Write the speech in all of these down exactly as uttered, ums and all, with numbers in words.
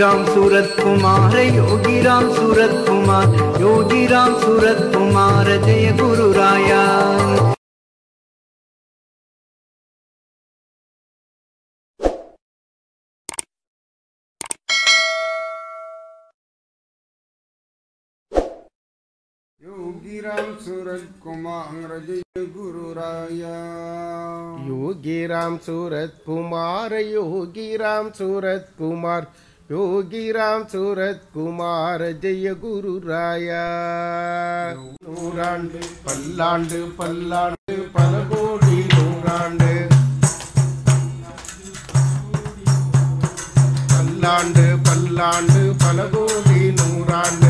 राम सूरत कुमार योगी राम सूरत कुमार योगी राम सूरत कुमार जय गुरुराया। योगी राम सूरत कुमार जय गुरुराया। योगी राम सूरत कुमार योगी राम सूरत कुमार योगी राम सूरत कुमार जय गुरुराया। नूरांड पल्लांड पल्लांड पलकोडी नूरांड पल्लांड पल्लांड पलकोडी नूरांड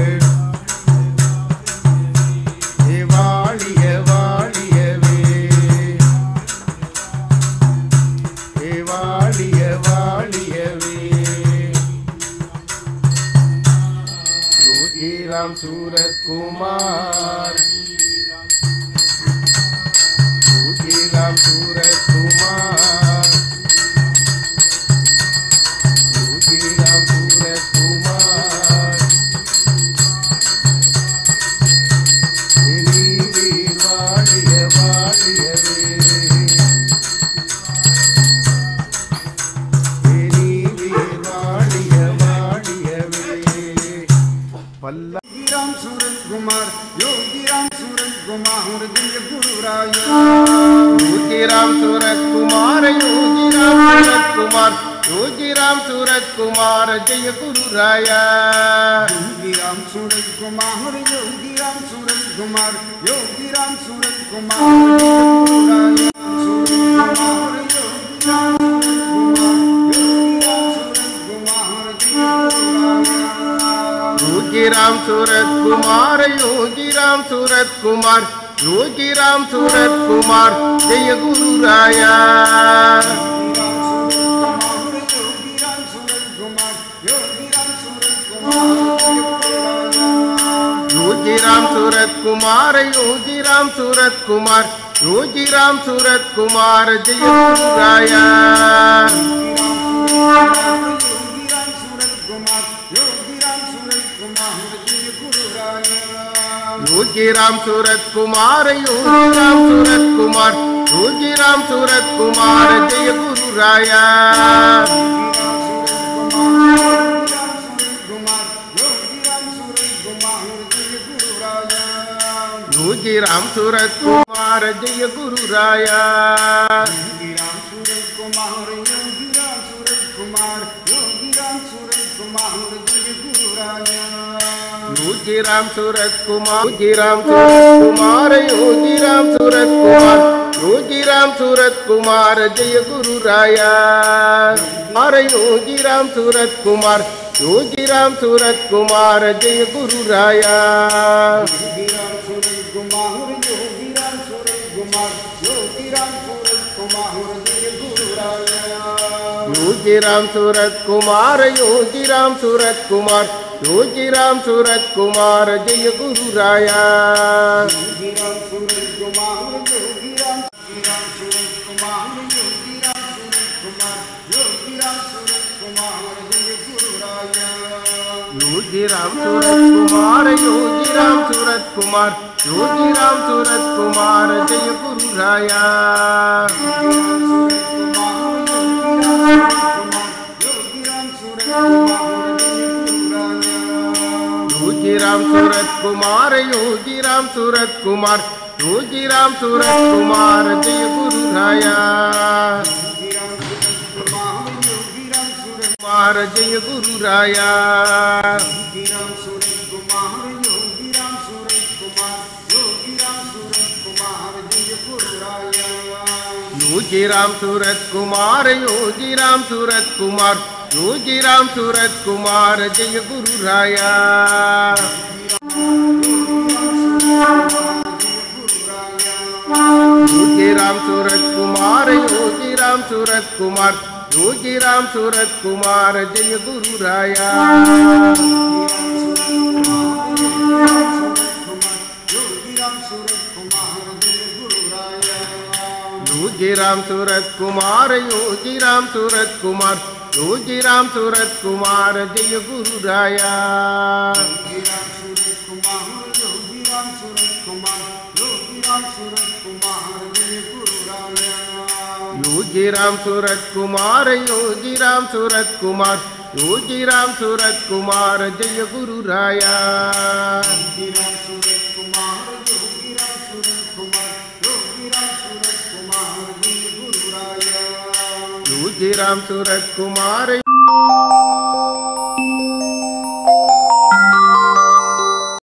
राम सूरत कुमार योगी राम सूरत कुमार योगी राम सूरत कुमार नीवी वालिय वालिय नीवी वालिय वालिय पल्ला राम सूरत कुमार योगी राम सूरत कुमार जय गुरुराया। योगी राम सूरत कुमार योगी राम सूरत कुमार योगी राम सूरत कुमार जय गुरुराया। योगी राम सूरत कुमार योगी राम सूरत कुमार योगी राम सूरत कुमार योगी राम सूरत कुमार योगी राम सूरत कुमार योगी राम सूरत कुमार जय गुरुराया। योगी राम सूरत कुमार योगी राम सूरत कुमार योगी राम सूरत कुमार जय गुरुराया। योगी राम सूरत कुमार योगी राम सूरत कुमार योगी राम सूरत कुमार जय गुरुराया। योगी राम सूरत कुमार जय गुरुराया। योगी राम सूरत कुमार योगी राम सूरत कुमार योगी राम सूरत कुमार जय गुरुराया। योगी राम सूरत कुमार योगी राम सूरत कुमार योगी राम सूरत कुमार योगी राम सूरत कुमार जय गुरुराया। योगी राम सूरत कुमार योगी राम सूरत कुमार जय गुरुराया। योगी राम सूरत कुमार योगी राम सूरत कुमार योगी राम सूरत कुमार जय गुरुराया। योगी राम सूरत कुमार योगी राम सूरत कुमार योगी राम सूरत कुमार जय गुरुराया। योगी राम सूरत कुमार योगी राम सूरत कुमार योगी राम सूरत कुमार योगी राम सूरत कुमार जय गुरुराया। योगी राम सूरत कुमार योगी राम सूरत कुमार योगी राम सूरत कुमार जय गुरुराया। योगी राम सूरत कुमार योगी राम सूरत कुमार योगी राम सूरत कुमार योगी राम सूरत कुमार जय गुरुराया। कुमार जय गुरुराया। योगी राम सूरत कुमार योगी राम सूरत कुमार योगी राम सूरत कुमार जय गुरुराया। योगी राम सूरत कुमार योगी राम सूरत कुमार योगी राम सूरत कुमार जय गुरुराया। योगी राम सूरत कुमार योगी राम सूरत कुमार योगी राम सूरत कुमार जय गुरुराया। योगी राम सूरत कुमार योगी राम सूरत कुमार योगी राम सूरत कुमार जय गुरुराया। योगी राम सूरत कुमार योगी राम सूरत कुमार योगी राम सूरत कुमार जय गुरुराया। योगी राम सूरत कुमार योगी राम सूरत कुमार योगी राम सूरत कुमार जय गुरुराया। योगी राम सूरत कुमार योगी राम सूरत कुमार योगी राम सूरत कुमार जय गुरुराया। योगी राम सूरत कुमार।